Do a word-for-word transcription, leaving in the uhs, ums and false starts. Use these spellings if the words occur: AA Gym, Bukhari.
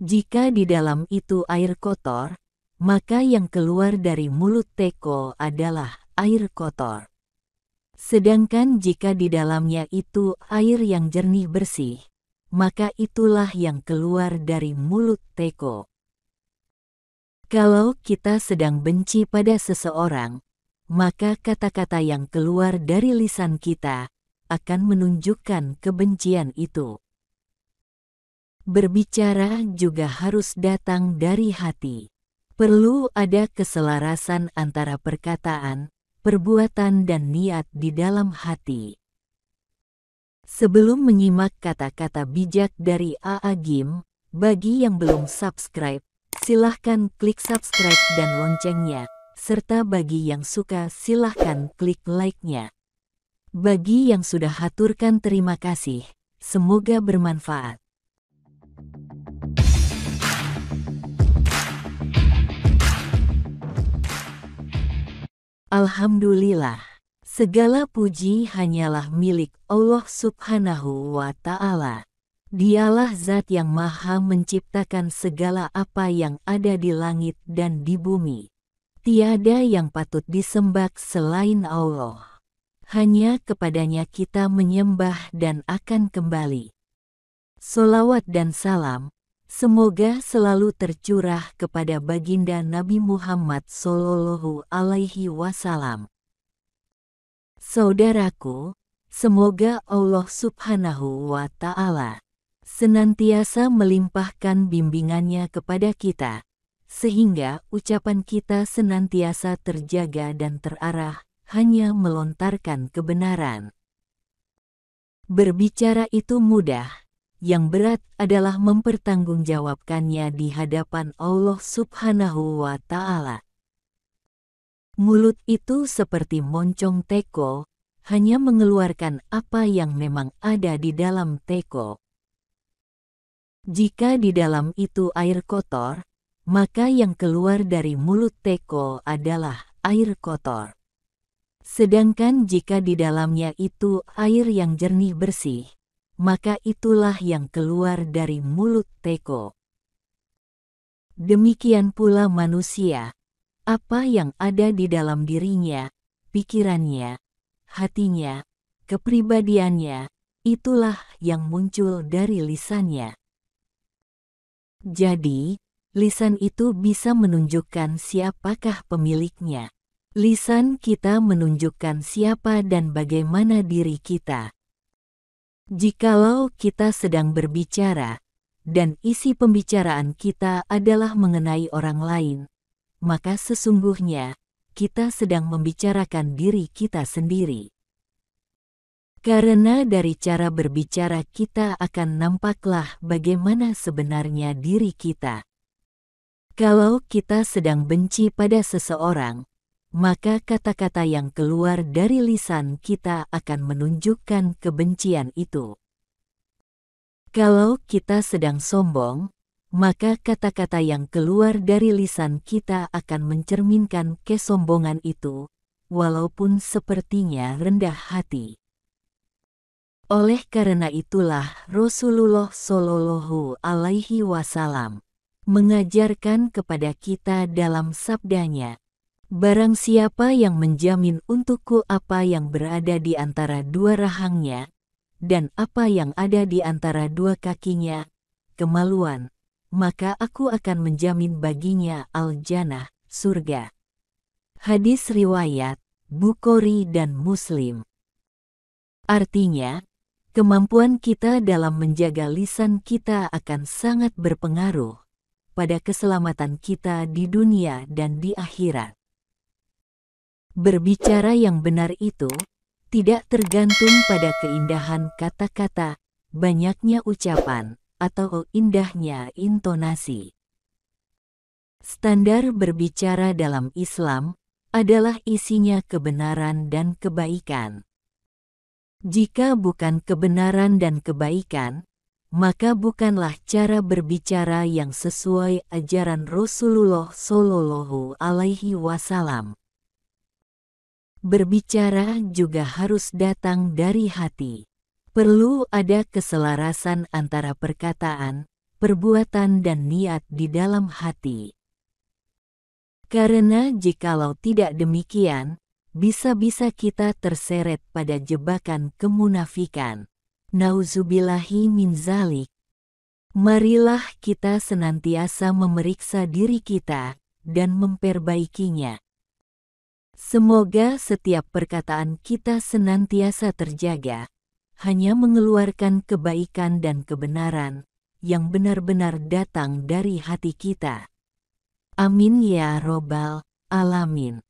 Jika di dalam itu air kotor, maka yang keluar dari mulut teko adalah air kotor. Sedangkan jika di dalamnya itu air yang jernih bersih, maka itulah yang keluar dari mulut teko. Kalau kita sedang benci pada seseorang, maka kata-kata yang keluar dari lisan kita akan menunjukkan kebencian itu. Berbicara juga harus datang dari hati. Perlu ada keselarasan antara perkataan, perbuatan dan niat di dalam hati. Sebelum menyimak kata-kata bijak dari A A Gym, bagi yang belum subscribe, silahkan klik subscribe dan loncengnya. Serta bagi yang suka silahkan klik like-nya. Bagi yang sudah haturkan terima kasih, semoga bermanfaat. Alhamdulillah, segala puji hanyalah milik Allah Subhanahu wa Ta'ala. Dialah Zat yang Maha menciptakan segala apa yang ada di langit dan di bumi. Tiada yang patut disembah selain Allah. Hanya kepadanya kita menyembah dan akan kembali. Sholawat dan salam, semoga selalu tercurah kepada baginda Nabi Muhammad Sallallahu Alaihi Wasallam. Saudaraku, semoga Allah Subhanahu wa Ta'ala senantiasa melimpahkan bimbingannya kepada kita, sehingga ucapan kita senantiasa terjaga dan terarah, hanya melontarkan kebenaran. Berbicara itu mudah, yang berat adalah mempertanggungjawabkannya di hadapan Allah Subhanahu wa Ta'ala. Mulut itu seperti moncong teko, hanya mengeluarkan apa yang memang ada di dalam teko. Jika di dalam itu air kotor, maka yang keluar dari mulut teko adalah air kotor. Sedangkan jika di dalamnya itu air yang jernih bersih, maka itulah yang keluar dari mulut teko. Demikian pula manusia, apa yang ada di dalam dirinya, pikirannya, hatinya, kepribadiannya, itulah yang muncul dari lisannya. Jadi, lisan itu bisa menunjukkan siapakah pemiliknya. Lisan kita menunjukkan siapa dan bagaimana diri kita. Jikalau kita sedang berbicara, dan isi pembicaraan kita adalah mengenai orang lain, maka sesungguhnya kita sedang membicarakan diri kita sendiri. Karena dari cara berbicara kita akan nampaklah bagaimana sebenarnya diri kita. Kalau kita sedang benci pada seseorang, maka kata-kata yang keluar dari lisan kita akan menunjukkan kebencian itu. Kalau kita sedang sombong, maka kata-kata yang keluar dari lisan kita akan mencerminkan kesombongan itu, walaupun sepertinya rendah hati. Oleh karena itulah Rasulullah Shallallahu Alaihi Wasallam mengajarkan kepada kita dalam sabdanya, barang siapa yang menjamin untukku apa yang berada di antara dua rahangnya, dan apa yang ada di antara dua kakinya, kemaluan, maka aku akan menjamin baginya al-jannah, surga. Hadis riwayat Bukhari dan Muslim. Artinya, kemampuan kita dalam menjaga lisan kita akan sangat berpengaruh pada keselamatan kita di dunia dan di akhirat. Berbicara yang benar itu tidak tergantung pada keindahan kata-kata, banyaknya ucapan, atau indahnya intonasi. Standar berbicara dalam Islam adalah isinya kebenaran dan kebaikan. Jika bukan kebenaran dan kebaikan, maka bukanlah cara berbicara yang sesuai ajaran Rasulullah Shallallahu Alaihi Wasallam. Berbicara juga harus datang dari hati. Perlu ada keselarasan antara perkataan, perbuatan dan niat di dalam hati. Karena jikalau tidak demikian, bisa-bisa kita terseret pada jebakan kemunafikan. Nauzubillahi min zalik. Marilah kita senantiasa memeriksa diri kita dan memperbaikinya. Semoga setiap perkataan kita senantiasa terjaga, hanya mengeluarkan kebaikan dan kebenaran yang benar-benar datang dari hati kita. Amin ya robbal alamin.